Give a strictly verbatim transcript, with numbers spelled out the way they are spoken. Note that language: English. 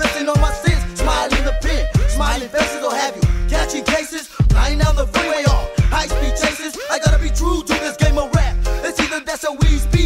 confessing on my sins. Smile in the pen, smiling faces will have you catching cases, flying down the freeway on high speed chases. I gotta be true to this game of rap. It's either that's a weed speed.